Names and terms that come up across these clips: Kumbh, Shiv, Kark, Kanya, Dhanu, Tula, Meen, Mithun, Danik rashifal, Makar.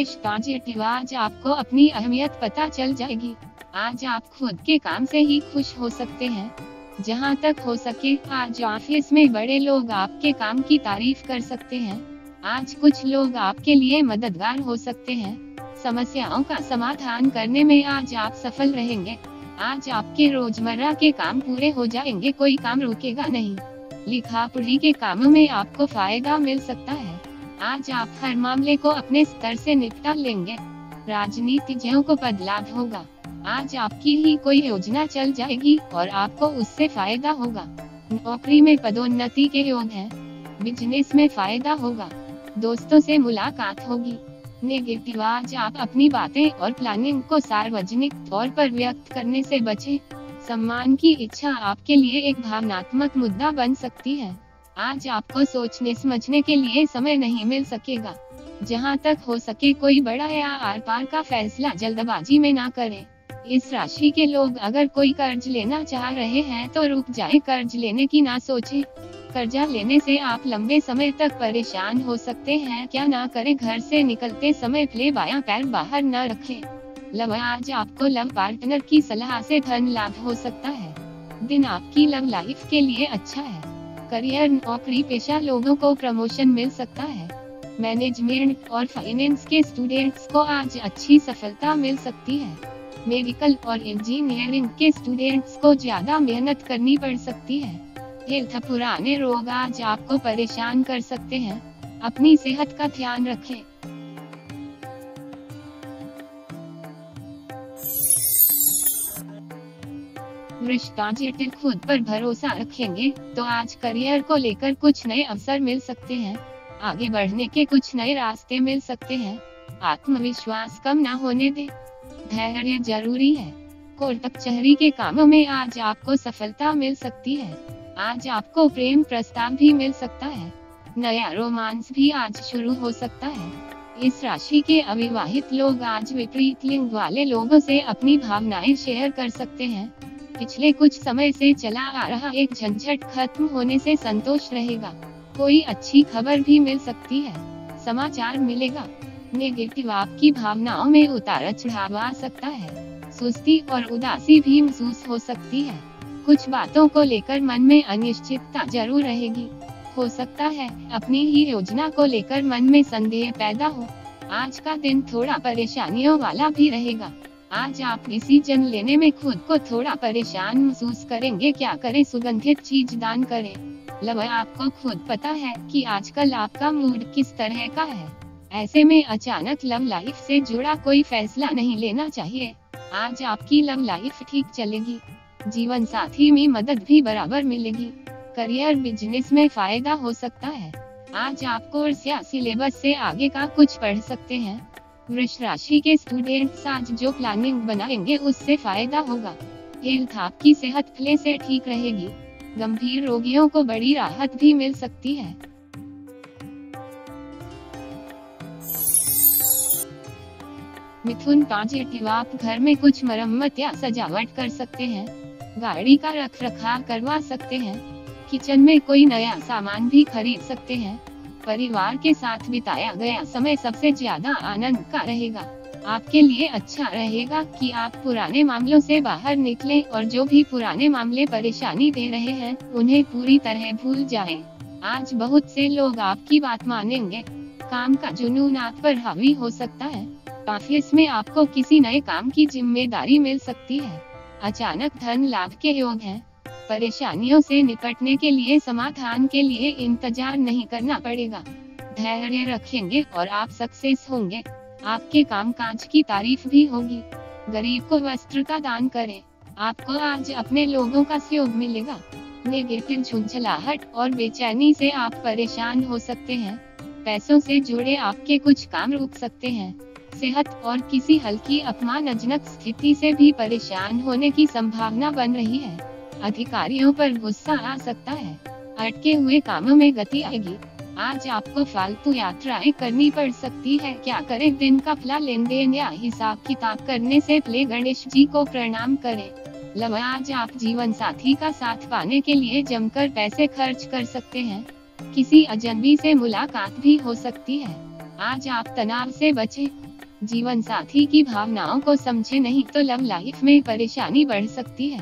विशेष positive आज आपको अपनी अहमियत पता चल जाएगी। आज आप खुद के काम से ही खुश हो सकते हैं। जहां तक हो सके आज ऑफिस में बड़े लोग आपके काम की तारीफ कर सकते हैं। आज कुछ लोग आपके लिए मददगार हो सकते हैं। समस्याओं का समाधान करने में आज आप सफल रहेंगे। आज आपके रोजमर्रा के काम पूरे हो जाएंगे, कोई काम रुकेगा नहीं। लिखा पढ़ी के कामों में आपको फायदा मिल सकता है। आज आप हर मामले को अपने स्तर से निपटा लेंगे। राजनीतिज्ञों को पद लाभ होगा। आज आपकी ही कोई योजना चल जाएगी और आपको उससे फायदा होगा। नौकरी में पदोन्नति के योग है। बिजनेस में फायदा होगा। दोस्तों से मुलाकात होगी। नेगेटिव आज आप अपनी बातें और प्लानिंग को सार्वजनिक तौर पर व्यक्त करने से बचें। सम्मान की इच्छा आपके लिए एक भावनात्मक मुद्दा बन सकती है। आज आपको सोचने समझने के लिए समय नहीं मिल सकेगा। जहां तक हो सके कोई बड़ा या आर पार का फैसला जल्दबाजी में ना करें। इस राशि के लोग अगर कोई कर्ज लेना चाह रहे हैं तो रुक जाए, कर्ज लेने की ना सोचें। कर्जा लेने से आप लंबे समय तक परेशान हो सकते हैं, क्या ना करें। घर से निकलते समय प्ले बाया पैर बाहर न रखें। लव आज आपको लव पार्टनर की सलाह से धन लाभ हो सकता है। दिन आपकी लव लाइफ के लिए अच्छा है। करियर नौकरी पेशा लोगों को प्रमोशन मिल सकता है। मैनेजमेंट और फाइनेंस के स्टूडेंट्स को आज अच्छी सफलता मिल सकती है। मेडिकल और इंजीनियरिंग के स्टूडेंट्स को ज्यादा मेहनत करनी पड़ सकती है। हेल्थ पुराने रोग आज आपको परेशान कर सकते हैं। अपनी सेहत का ध्यान रखें। वृश्चिक खुद पर भरोसा रखेंगे तो आज करियर को लेकर कुछ नए अवसर मिल सकते हैं। आगे बढ़ने के कुछ नए रास्ते मिल सकते हैं। आत्मविश्वास कम ना होने दें। धैर्य जरूरी है। कोर्ट कचहरी के कामों में आज आपको सफलता मिल सकती है। आज आपको प्रेम प्रस्ताव भी मिल सकता है। नया रोमांस भी आज शुरू हो सकता है। इस राशि के अविवाहित लोग आज विपरीत लिंग वाले लोगों से अपनी भावनाएं शेयर कर सकते हैं। पिछले कुछ समय से चला आ रहा एक झंझट खत्म होने से संतोष रहेगा। कोई अच्छी खबर भी मिल सकती है। समाचार मिलेगा। नेगेटिव आपकी भावनाओं में उतार चढ़ाव आ सकता है। सुस्ती और उदासी भी महसूस हो सकती है। कुछ बातों को लेकर मन में अनिश्चितता जरूर रहेगी। हो सकता है अपनी ही योजना को लेकर मन में संदेह पैदा हो। आज का दिन थोड़ा परेशानियों वाला भी रहेगा। आज आप डिसीजन लेने में खुद को थोड़ा परेशान महसूस करेंगे, क्या करें। सुगंधित चीज दान करें। लव आपको खुद पता है कि आजकल आपका मूड किस तरह का है। ऐसे में अचानक लव लाइफ से जुड़ा कोई फैसला नहीं लेना चाहिए। आज आपकी लव लाइफ ठीक चलेगी। जीवन साथी में मदद भी बराबर मिलेगी। करियर बिजनेस में फायदा हो सकता है। आज आप कोर्स या सिलेबस से आगे का कुछ पढ़ सकते हैं। वृष राशि के स्टूडेंट्स आज जो प्लानिंग बनाएंगे उससे फायदा होगा। हेल्थ आपकी सेहत पहले से ठीक रहेगी। गंभीर रोगियों को बड़ी राहत भी मिल सकती है। मिथुन पॉजिटिव आप घर में कुछ मरम्मत या सजावट कर सकते हैं। गाड़ी का रख रखाव करवा सकते हैं। किचन में कोई नया सामान भी खरीद सकते हैं। परिवार के साथ बिताया गया समय सबसे ज्यादा आनंद का रहेगा। आपके लिए अच्छा रहेगा कि आप पुराने मामलों से बाहर निकलें और जो भी पुराने मामले परेशानी दे रहे हैं उन्हें पूरी तरह भूल जाएं। आज बहुत से लोग आपकी बात मानेंगे। काम का जुनून आप पर हावी हो सकता है। ऑफिस में आपको किसी नए काम की जिम्मेदारी मिल सकती है। अचानक धन लाभ के योग हैं। परेशानियों से निपटने के लिए समाधान के लिए इंतजार नहीं करना पड़ेगा। धैर्य रखेंगे और आप सक्सेस होंगे। आपके कामकाज की तारीफ भी होगी। गरीब को वस्त्र का दान करें। आपको आज अपने लोगों का सहयोग मिलेगा। नेगेटिव झुंझलाहट और बेचैनी से आप परेशान हो सकते हैं। पैसों से जुड़े आपके कुछ काम रुक सकते हैं। सेहत और किसी हल्की अपमानजनक स्थिति से भी परेशान होने की संभावना बन रही है। अधिकारियों पर गुस्सा आ सकता है। अटके हुए कामों में गति आएगी। आज आपको फालतू यात्राएं करनी पड़ सकती है, क्या करें। दिन का भला लेन देन या हिसाब किताब करने से पहले गणेश जी को प्रणाम करें। लव आज आप जीवन साथी का साथ पाने के लिए जमकर पैसे खर्च कर सकते हैं। किसी अजनबी से मुलाकात भी हो सकती है। आज आप तनाव से बचें। जीवन साथी की भावनाओं को समझे नहीं तो लव लाइफ में परेशानी बढ़ सकती है।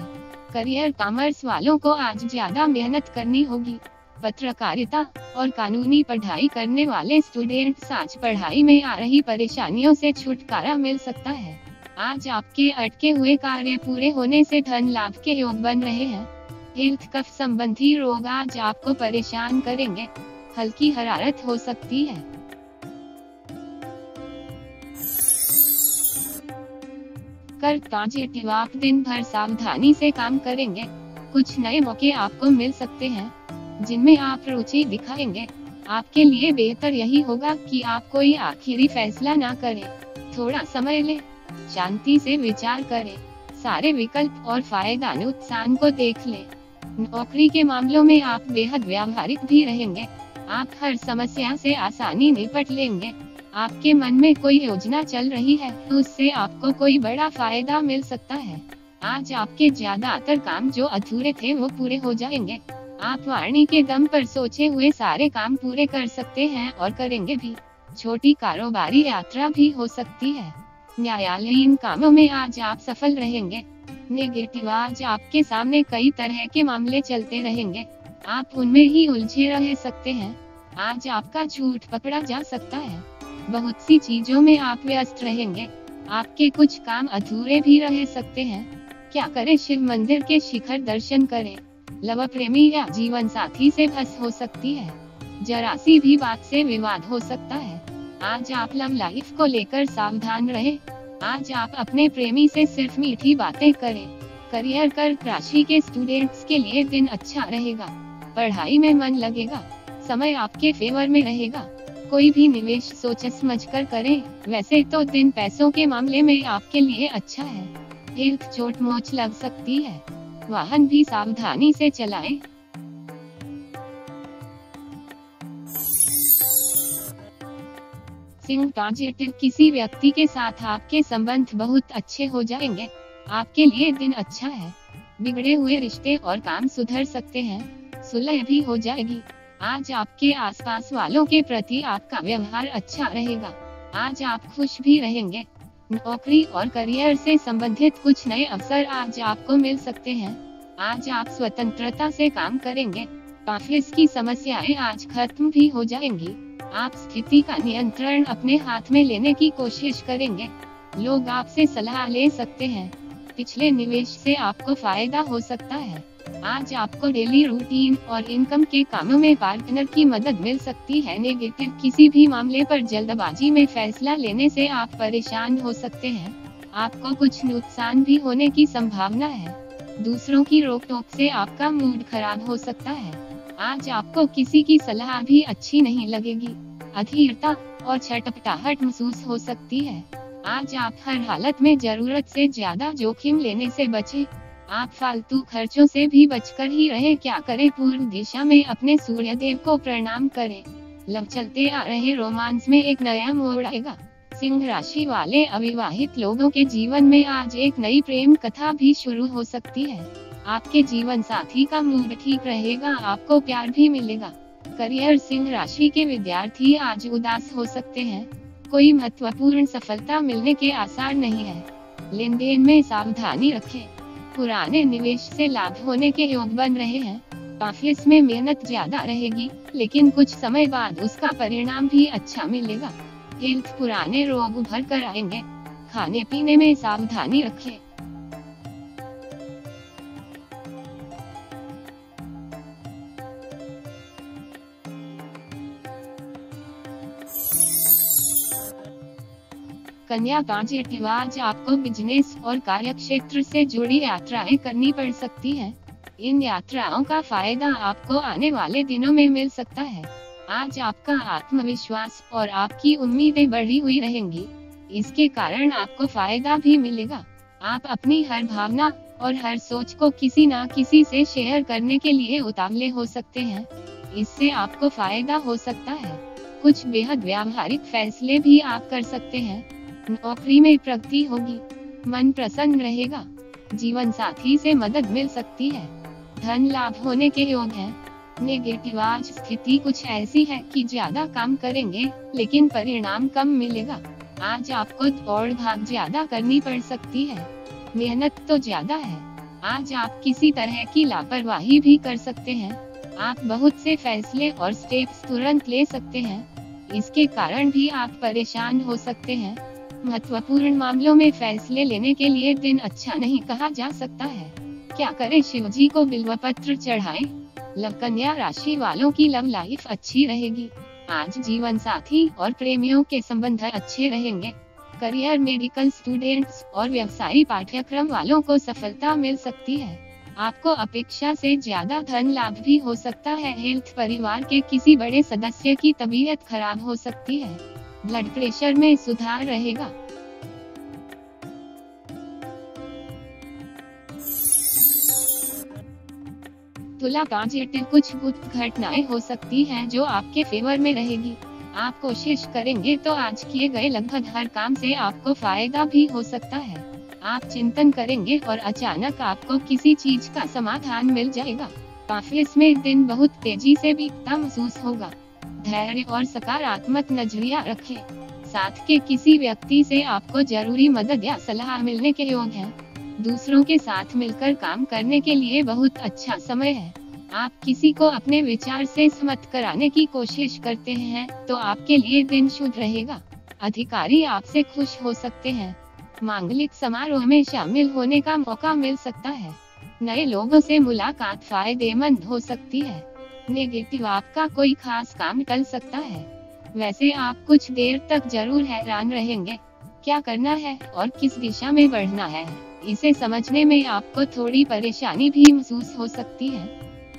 करियर कॉमर्स वालों को आज ज्यादा मेहनत करनी होगी। पत्रकारिता और कानूनी पढ़ाई करने वाले स्टूडेंट्स आज पढ़ाई में आ रही परेशानियों से छुटकारा मिल सकता है। आज आपके अटके हुए कार्य पूरे होने से धन लाभ के योग बन रहे हैं। हेल्थ कफ संबंधी रोग आज आपको परेशान करेंगे। हल्की हरारत हो सकती है। कर्ज आप दिन भर सावधानी से काम करेंगे। कुछ नए मौके आपको मिल सकते हैं जिनमें आप रुचि दिखाएंगे। आपके लिए बेहतर यही होगा कि आप कोई आखिरी फैसला ना करें, थोड़ा समय लें, शांति से विचार करें, सारे विकल्प और फायदा नुकसान को देख लें। नौकरी के मामलों में आप बेहद व्यावहारिक भी रहेंगे। आप हर समस्या से आसानी निपट लेंगे। आपके मन में कोई योजना चल रही है तो उससे आपको कोई बड़ा फायदा मिल सकता है। आज आपके ज्यादातर काम जो अधूरे थे वो पूरे हो जाएंगे। आप वाणी के दम पर सोचे हुए सारे काम पूरे कर सकते हैं और करेंगे भी। छोटी कारोबारी यात्रा भी हो सकती है। न्यायालयीन कामों में आज आप सफल रहेंगे। नेगेटिव आज आपके सामने कई तरह के मामले चलते रहेंगे। आप उनमें ही उलझे रह सकते हैं। आज आपका झूठ पकड़ा जा सकता है। बहुत सी चीजों में आप व्यस्त रहेंगे। आपके कुछ काम अधूरे भी रह सकते हैं। क्या करें? शिव मंदिर के शिखर दर्शन करें। लव प्रेमी या जीवन साथी से बहस हो सकती है। जरा सी भी बात से विवाद हो सकता है। आज आप लव लाइफ को लेकर सावधान रहें। आज आप अपने प्रेमी से सिर्फ मीठी बातें करें। करियर कर्क राशि के स्टूडेंट्स के लिए दिन अच्छा रहेगा। पढ़ाई में मन लगेगा। समय आपके फेवर में रहेगा। कोई भी निवेश सोच समझ कर करें। वैसे तो दिन पैसों के मामले में आपके लिए अच्छा है। हेल्थ चोट मोच लग सकती है। वाहन भी सावधानी से चलाएं। सिंह पॉजिटिव किसी व्यक्ति के साथ आपके संबंध बहुत अच्छे हो जाएंगे। आपके लिए दिन अच्छा है। बिगड़े हुए रिश्ते और काम सुधर सकते हैं। सुलह भी हो जाएगी। आज आपके आसपास वालों के प्रति आपका व्यवहार अच्छा रहेगा। आज आप खुश भी रहेंगे। नौकरी और करियर से संबंधित कुछ नए अवसर आज आपको मिल सकते हैं। आज आप स्वतंत्रता से काम करेंगे। ऑफिस की समस्याएं आज खत्म भी हो जाएंगी। आप स्थिति का नियंत्रण अपने हाथ में लेने की कोशिश करेंगे। लोग आपसे सलाह ले सकते हैं। पिछले निवेश से आपको फायदा हो सकता है। आज आपको डेली रूटीन और इनकम के कामों में पार्टनर की मदद मिल सकती है। नेगेटिव किसी भी मामले पर जल्दबाजी में फैसला लेने से आप परेशान हो सकते हैं। आपको कुछ नुकसान भी होने की संभावना है। दूसरों की रोक टोक से आपका मूड खराब हो सकता है। आज आपको किसी की सलाह भी अच्छी नहीं लगेगी। अधीरता और छटपटाहट महसूस हो सकती है। आज आप हर हालत में जरूरत से ज्यादा जोखिम लेने से बचें। आप फालतू खर्चों से भी बचकर ही रहे। क्या करें? पूर्व दिशा में अपने सूर्य देव को प्रणाम करें। लव चलते आ रहे रोमांस में एक नया मोड़ आएगा। सिंह राशि वाले अविवाहित लोगों के जीवन में आज एक नई प्रेम कथा भी शुरू हो सकती है। आपके जीवन साथी का मूड ठीक रहेगा। आपको प्यार भी मिलेगा। करियर सिंह राशि के विद्यार्थी आज उदास हो सकते हैं। कोई महत्वपूर्ण सफलता मिलने के आसार नहीं है। लेन देन में सावधानी रखें। पुराने निवेश से लाभ होने के योग बन रहे हैं। ऑफिस में मेहनत ज्यादा रहेगी लेकिन कुछ समय बाद उसका परिणाम भी अच्छा मिलेगा। हेल्थ पुराने रोग उभर कर आएंगे। खाने पीने में सावधानी रखें। कन्या पॉजिटिव आज आपको बिजनेस और कार्य क्षेत्र से जुड़ी यात्राएं करनी पड़ सकती हैं। इन यात्राओं का फायदा आपको आने वाले दिनों में मिल सकता है। आज आपका आत्मविश्वास और आपकी उम्मीदें बढ़ी हुई रहेंगी। इसके कारण आपको फायदा भी मिलेगा। आप अपनी हर भावना और हर सोच को किसी न किसी से शेयर करने के लिए उतावले हो सकते हैं। इससे आपको फायदा हो सकता है। कुछ बेहद व्यावहारिक फैसले भी आप कर सकते हैं। नौकरी में प्रगति होगी। मन प्रसन्न रहेगा। जीवन साथी से मदद मिल सकती है। धन लाभ होने के योग हैं। नेगेटिव आज स्थिति कुछ ऐसी है कि ज्यादा काम करेंगे लेकिन परिणाम कम मिलेगा। आज आपको दौड़ भाग ज्यादा करनी पड़ सकती है, मेहनत तो ज्यादा है। आज आप किसी तरह की लापरवाही भी कर सकते हैं। आप बहुत से फैसले और स्टेप्स तुरंत ले सकते हैं, इसके कारण भी आप परेशान हो सकते हैं। महत्वपूर्ण मामलों में फैसले लेने के लिए दिन अच्छा नहीं कहा जा सकता है। क्या करें, शिवजी को बिल्वपत्र चढ़ाएं। लवकन्या राशि वालों की लव लाइफ अच्छी रहेगी। आज जीवन साथी और प्रेमियों के संबंध अच्छे रहेंगे। करियर, मेडिकल स्टूडेंट्स और व्यवसायी पाठ्यक्रम वालों को सफलता मिल सकती है। आपको अपेक्षा से ज्यादा धन लाभ भी हो सकता है। हेल्थ, परिवार के किसी बड़े सदस्य की तबीयत खराब हो सकती है। ब्लड प्रेशर में सुधार रहेगा। तुला पॉजिटिव कुछ गुप्त घटनाएं हो सकती हैं जो आपके फेवर में रहेगी। आप कोशिश करेंगे तो आज किए गए लगभग हर काम से आपको फायदा भी हो सकता है। आप चिंतन करेंगे और अचानक आपको किसी चीज का समाधान मिल जाएगा। ऑफिस में दिन बहुत तेजी से बीतता महसूस होगा। धैर्य और सकारात्मक नजरिया रखें। साथ के किसी व्यक्ति से आपको जरूरी मदद या सलाह मिलने के योग है। दूसरों के साथ मिलकर काम करने के लिए बहुत अच्छा समय है। आप किसी को अपने विचार से सहमत कराने की कोशिश करते हैं तो आपके लिए दिन शुभ रहेगा। अधिकारी आपसे खुश हो सकते हैं। मांगलिक समारोह में शामिल होने का मौका मिल सकता है। नए लोगों से मुलाकात फायदेमंद हो सकती है। नेगेटिव, आपका कोई खास काम टल सकता है। वैसे आप कुछ देर तक जरूर हैरान रहेंगे। क्या करना है और किस दिशा में बढ़ना है, इसे समझने में आपको थोड़ी परेशानी भी महसूस हो सकती है।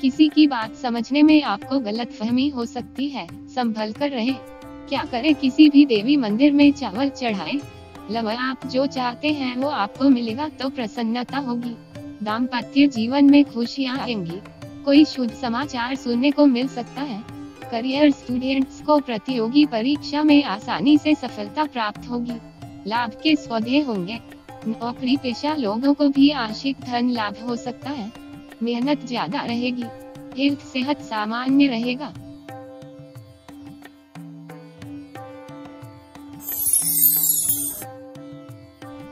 किसी की बात समझने में आपको गलतफहमी हो सकती है, संभल कर रहें। क्या करें, किसी भी देवी मंदिर में चावल चढ़ाएं। लव, आप जो चाहते हैं वो आपको मिलेगा तो प्रसन्नता होगी। दाम्पत्य जीवन में खुशियां आएंगी। कोई शुभ समाचार सुनने को मिल सकता है। करियर, स्टूडेंट्स को प्रतियोगी परीक्षा में आसानी से सफलता प्राप्त होगी। लाभ के सौदे होंगे। नौकरी पेशा लोगों को भी आंशिक धन लाभ हो सकता है। मेहनत ज्यादा रहेगी। हेल्थ, सेहत सामान्य रहेगा।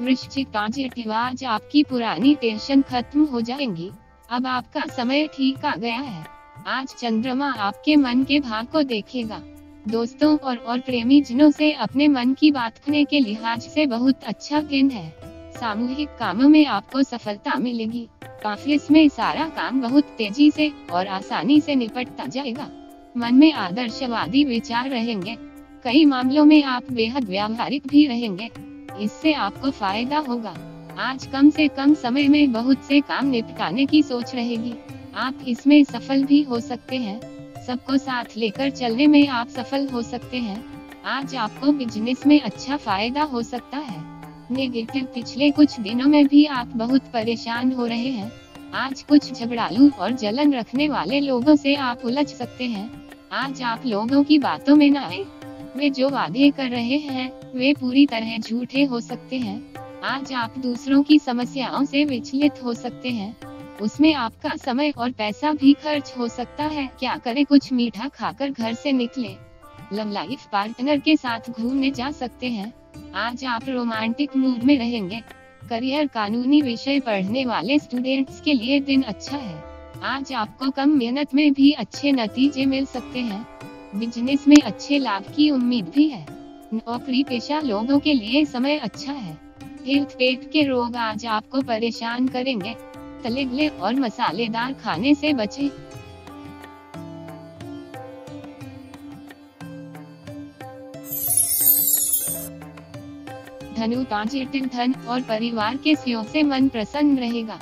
वृश्चिक, पॉजिटिव, आज आपकी पुरानी टेंशन खत्म हो जाएंगी। अब आपका समय ठीक आ गया है। आज चंद्रमा आपके मन के भाव को देखेगा। दोस्तों और प्रेमी जनों से अपने मन की बात करने के लिहाज से बहुत अच्छा दिन है। सामूहिक कामों में आपको सफलता मिलेगी। ऑफिस में सारा काम बहुत तेजी से और आसानी से निपटता जाएगा। मन में आदर्शवादी विचार रहेंगे। कई मामलों में आप बेहद व्यावहारिक भी रहेंगे, इससे आपको फायदा होगा। आज कम से कम समय में बहुत से काम निपटाने की सोच रहेगी। आप इसमें सफल भी हो सकते हैं। सबको साथ लेकर चलने में आप सफल हो सकते हैं। आज आपको बिजनेस में अच्छा फायदा हो सकता है। नेगेटिव, पिछले कुछ दिनों में भी आप बहुत परेशान हो रहे हैं। आज कुछ झगड़ालू और जलन रखने वाले लोगों से आप उलझ सकते हैं। आज आप लोगों की बातों में ना आए। वे जो वादे कर रहे हैं वे पूरी तरह झूठे हो सकते हैं। आज आप दूसरों की समस्याओं से विचलित हो सकते हैं, उसमें आपका समय और पैसा भी खर्च हो सकता है। क्या करें, कुछ मीठा खाकर घर से निकले। लव लाइफ, पार्टनर के साथ घूमने जा सकते हैं। आज आप रोमांटिक मूड में रहेंगे। करियर, कानूनी विषय पढ़ने वाले स्टूडेंट्स के लिए दिन अच्छा है। आज आपको कम मेहनत में भी अच्छे नतीजे मिल सकते हैं। बिजनेस में अच्छे लाभ की उम्मीद भी है। नौकरी पेशा लोगों के लिए समय अच्छा है। हेल्थ, पेट के रोग आज आपको परेशान करेंगे। तले और मसालेदार खाने से बचें। धनु, पॉजिटिव धन और परिवार के सहयोग से मन प्रसन्न रहेगा।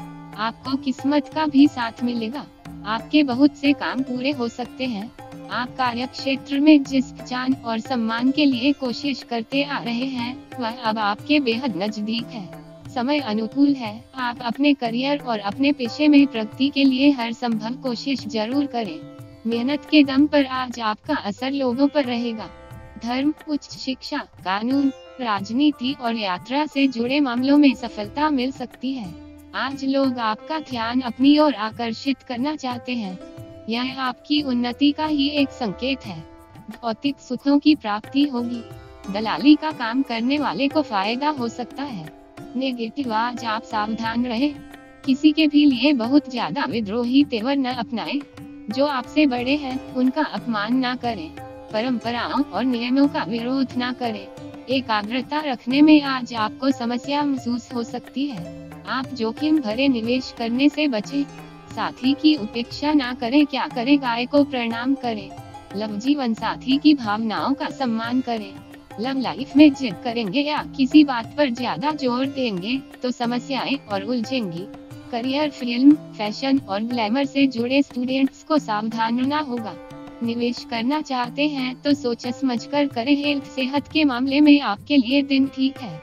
आपको किस्मत का भी साथ मिलेगा। आपके बहुत से काम पूरे हो सकते हैं। आप कार्य क्षेत्र में जिस पहचान और सम्मान के लिए कोशिश करते आ रहे हैं वह अब आपके बेहद नजदीक है। समय अनुकूल है। आप अपने करियर और अपने पेशे में प्रगति के लिए हर संभव कोशिश जरूर करें। मेहनत के दम पर आज आपका असर लोगों पर रहेगा। धर्म, उच्च शिक्षा, कानून, राजनीति और यात्रा से जुड़े मामलों में सफलता मिल सकती है। आज लोग आपका ध्यान अपनी ओर आकर्षित करना चाहते हैं। यह आपकी उन्नति का ही एक संकेत है। भौतिक सुखों की प्राप्ति होगी। दलाली का काम करने वाले को फायदा हो सकता है। नेगेटिव, आज आप सावधान रहे, किसी के भी लिए बहुत ज्यादा विद्रोही तेवर न अपनाएं, जो आपसे बड़े हैं उनका अपमान ना करें, परंपराओं और नियमों का विरोध ना करें। एकाग्रता रखने में आज आपको समस्या महसूस हो सकती है। आप जोखिम भरे निवेश करने से बचें, साथी की उपेक्षा ना करें, क्या करें गाय को प्रणाम करें। लव, जीवन साथी की भावनाओं का सम्मान करें। लव लाइफ में जिद करेंगे या किसी बात पर ज्यादा जोर देंगे तो समस्याएं और उलझेंगी। करियर, फिल्म, फैशन और ग्लैमर से जुड़े स्टूडेंट्स को सावधान होना होगा। निवेश करना चाहते हैं तो सोच समझ कर करें। हेल्थ, सेहत के मामले में आपके लिए दिन ठीक है।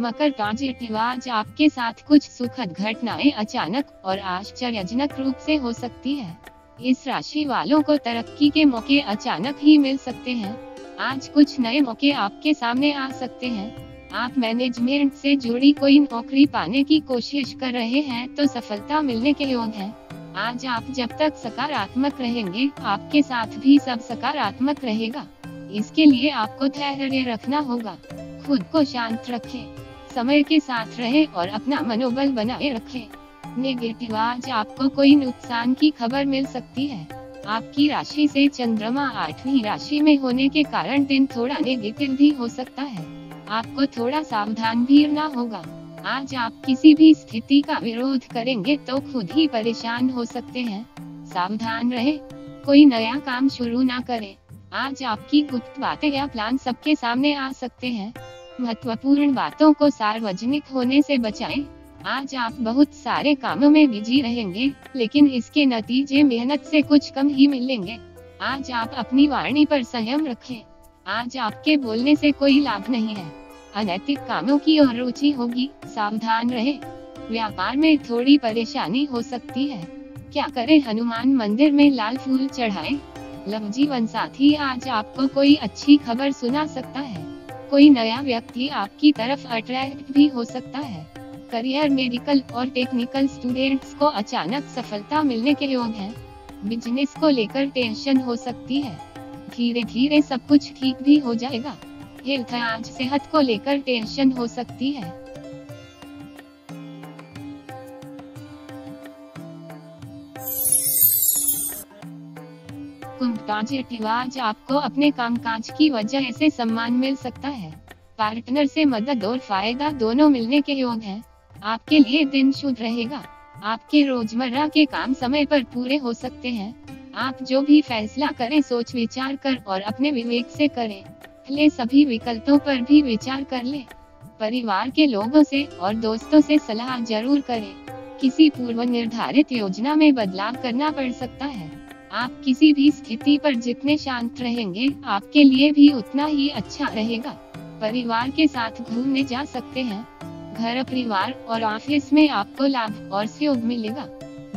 मकर, पॉजिटिव, आज आपके साथ कुछ सुखद घटनाएं अचानक और आश्चर्यजनक रूप से हो सकती है। इस राशि वालों को तरक्की के मौके अचानक ही मिल सकते हैं। आज कुछ नए मौके आपके सामने आ सकते हैं। आप मैनेजमेंट से जुड़ी कोई नौकरी पाने की कोशिश कर रहे हैं तो सफलता मिलने के योग हैं। आज आप जब तक सकारात्मक रहेंगे आपके साथ भी सब सकारात्मक रहेगा। इसके लिए आपको धैर्य रखना होगा। खुद को शांत रखें, समय के साथ रहें और अपना मनोबल बनाए रखें। नेगेटिव, आज आपको कोई नुकसान की खबर मिल सकती है। आपकी राशि से चंद्रमा 8वीं राशि में होने के कारण दिन थोड़ा नेगेटिव भी हो सकता है। आपको थोड़ा सावधान भी रहना होगा। आज आप किसी भी स्थिति का विरोध करेंगे तो खुद ही परेशान हो सकते हैं। सावधान रहें, कोई नया काम शुरू ना करें। आज आपकी गुप्त बातें या प्लान सबके सामने आ सकते हैं। महत्वपूर्ण बातों को सार्वजनिक होने से बचाएं। आज आप बहुत सारे कामों में बिजी रहेंगे लेकिन इसके नतीजे मेहनत से कुछ कम ही मिलेंगे। आज आप अपनी वाणी पर संयम रखें। आज आपके बोलने से कोई लाभ नहीं है। अनैतिक कामों की ओर रुचि होगी, सावधान रहें। व्यापार में थोड़ी परेशानी हो सकती है। क्या करें, हनुमान मंदिर में लाल फूल चढ़ाएं। लव, जीवन साथी, आज आपको कोई अच्छी खबर सुना सकता है। कोई नया व्यक्ति आपकी तरफ अट्रैक्ट भी हो सकता है। करियर, मेडिकल और टेक्निकल स्टूडेंट्स को अचानक सफलता मिलने के योग है। बिजनेस को लेकर टेंशन हो सकती है, धीरे धीरे सब कुछ ठीक भी हो जाएगा। हेल्थ, आज सेहत को लेकर टेंशन हो सकती है। कुंभ, पॉजिटिव, आज आपको अपने कामकाज की वजह से सम्मान मिल सकता है। पार्टनर से मदद और फायदा दोनों मिलने के योग हैं। आपके लिए दिन शुभ रहेगा। आपके रोजमर्रा के काम समय पर पूरे हो सकते हैं। आप जो भी फैसला करें सोच विचार कर और अपने विवेक से करें। पहले सभी विकल्पों पर भी विचार कर लें। परिवार के लोगों से और दोस्तों से सलाह जरूर करें। किसी पूर्व निर्धारित योजना में बदलाव करना पड़ सकता है। आप किसी भी स्थिति पर जितने शांत रहेंगे आपके लिए भी उतना ही अच्छा रहेगा। परिवार के साथ घूमने जा सकते हैं। घर, परिवार और ऑफिस में आपको लाभ और सहयोग मिलेगा।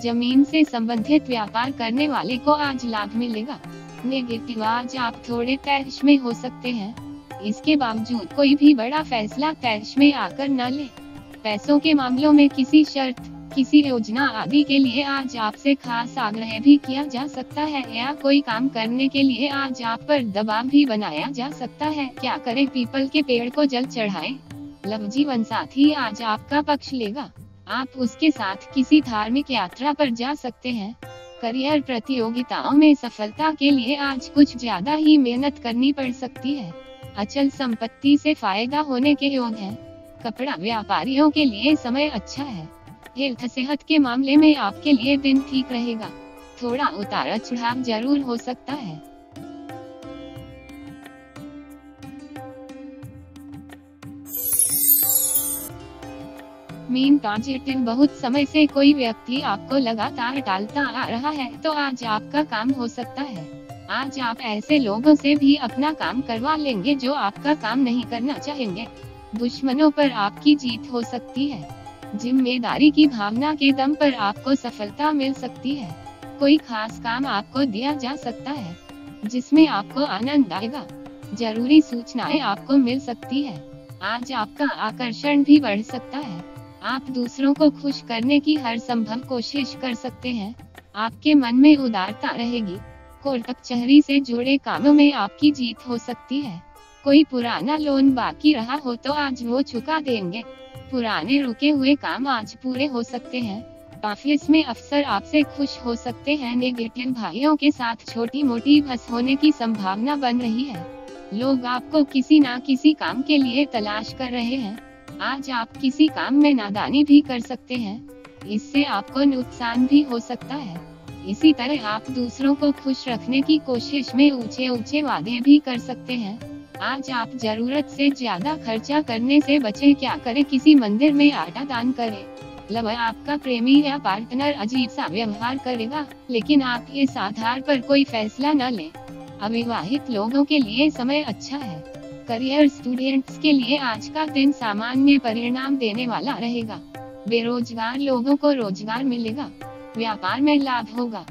जमीन से संबंधित व्यापार करने वाले को आज लाभ मिलेगा। नेगेटिव, आज आप थोड़े तैश में हो सकते हैं। इसके बावजूद कोई भी बड़ा फैसला तैश में आकर न ले। पैसों के मामलों में किसी शर्त, किसी योजना आदि के लिए आज आपसे खास आग्रह भी किया जा सकता है या कोई काम करने के लिए आज आप पर दबाव भी बनाया जा सकता है। क्या करें, पीपल के पेड़ को जल चढ़ाएं। लव, जीवन साथी, आज आपका पक्ष लेगा। आप उसके साथ किसी धार्मिक यात्रा पर जा सकते हैं। करियर, प्रतियोगिताओं में सफलता के लिए आज कुछ ज्यादा ही मेहनत करनी पड़ सकती है। अचल संपत्ति से फायदा होने के योग है। कपड़ा व्यापारियों के लिए समय अच्छा है। हेल्थ, सेहत के मामले में आपके लिए दिन ठीक रहेगा। थोड़ा उतार चढ़ाव जरूर हो सकता है। मीन, पॉजिटिव, बहुत समय से कोई व्यक्ति आपको लगातार टालता आ रहा है तो आज आपका काम हो सकता है। आज आप ऐसे लोगों से भी अपना काम करवा लेंगे जो आपका काम नहीं करना चाहेंगे। दुश्मनों पर आपकी जीत हो सकती है। जिम्मेदारी की भावना के दम पर आपको सफलता मिल सकती है। कोई खास काम आपको दिया जा सकता है जिसमें आपको आनंद आएगा। जरूरी सूचनाएं आपको मिल सकती है। आज आपका आकर्षण भी बढ़ सकता है। आप दूसरों को खुश करने की हर संभव कोशिश कर सकते हैं। आपके मन में उदारता रहेगी। कोर्टक चहरी से जुड़े कामों में आपकी जीत हो सकती है। कोई पुराना लोन बाकी रहा हो तो आज वो चुका देंगे। पुराने रुके हुए काम आज पूरे हो सकते हैं। ऑफिस में अफसर आपसे खुश हो सकते हैं। नेगेटिव भाइयों के साथ छोटी मोटी बहस होने की संभावना बन रही है। लोग आपको किसी ना किसी काम के लिए तलाश कर रहे हैं। आज आप किसी काम में नादानी भी कर सकते हैं, इससे आपको नुकसान भी हो सकता है। इसी तरह आप दूसरों को खुश रखने की कोशिश में ऊंचे ऊंचे वादे भी कर सकते हैं। आज आप जरूरत से ज्यादा खर्चा करने से बचें। क्या करें, किसी मंदिर में आटा दान करें। लव, आपका प्रेमी या पार्टनर अजीब सा व्यवहार करेगा, लेकिन आप इस आधार पर कोई फैसला न लें। अविवाहित लोगों के लिए समय अच्छा है। करियर स्टूडेंट्स के लिए आज का दिन सामान्य परिणाम देने वाला रहेगा। बेरोजगार लोगों को रोजगार मिलेगा। व्यापार में लाभ होगा।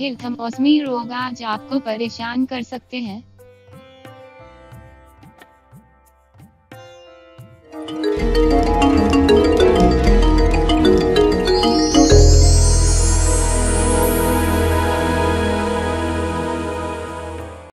हेल्थ मौसमी रोग आज आपको परेशान कर सकते हैं।